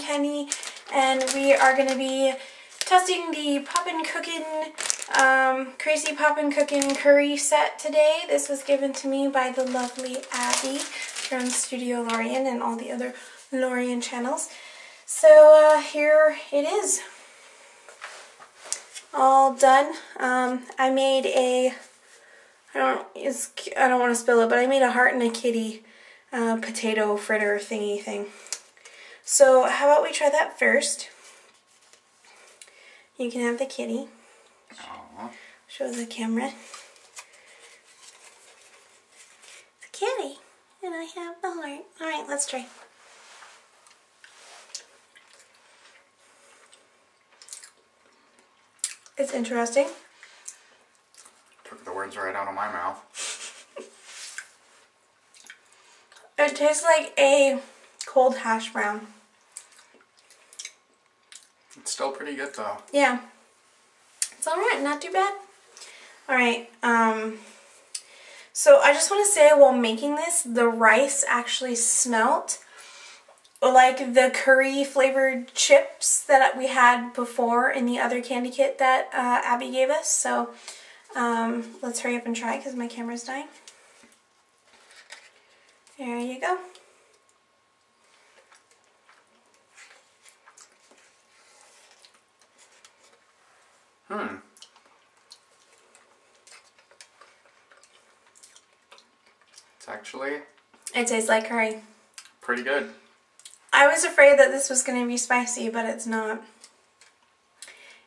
and Kenny, and we are going to be testing the Crazy Poppin' Cookin' Curry Set today. This was given to me by the lovely Abby from Studio Lorien and all the other Lorien channels. So here it is, all done. I made a, I don't want to spill it, but I made a heart and a kitty potato fritter thingy thing. So how about we try that first? You can have the kitty. Aww. Show the camera. The kitty, and I have the heart. All right, let's try. It's interesting. Took the words right out of my mouth. It tastes like a cold hash brown. It's still pretty good though. Yeah. It's alright, not too bad. Alright, so I just want to say while making this, the rice actually smelt like the curry flavored chips that we had before in the other candy kit that Abby gave us. So let's hurry up and try because my camera's dying. There you go. It's actually... It tastes like curry. Pretty good. I was afraid that this was going to be spicy, but it's not.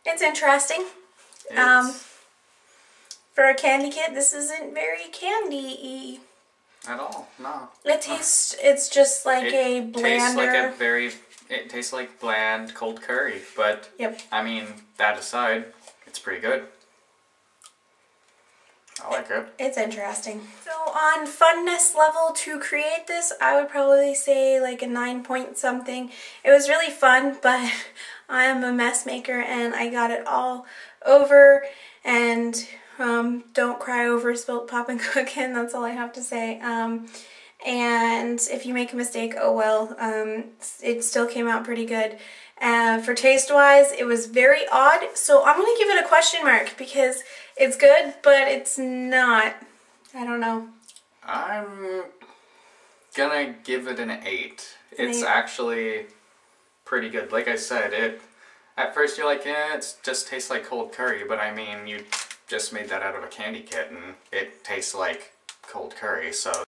It's interesting. It's... For a candy kit, this isn't very candy-y. At all, no. It tastes... It's just like a blander... It tastes like bland cold curry, but yep. I mean, that aside, it's pretty good. I like it. It's interesting. So on funness level to create this, I would probably say like a 9 point something. It was really fun, but I am a mess maker and I got it all over. And don't cry over spilt poppin' cookin', that's all I have to say. And if you make a mistake, oh well, it still came out pretty good. For taste-wise, it was very odd, so I'm going to give it a question mark because it's good, but it's not. I don't know. I'm going to give it an 8. It's actually pretty good. Like I said, at first you're like, yeah, it just tastes like cold curry, but I mean, you just made that out of a candy kit, and it tastes like cold curry, so...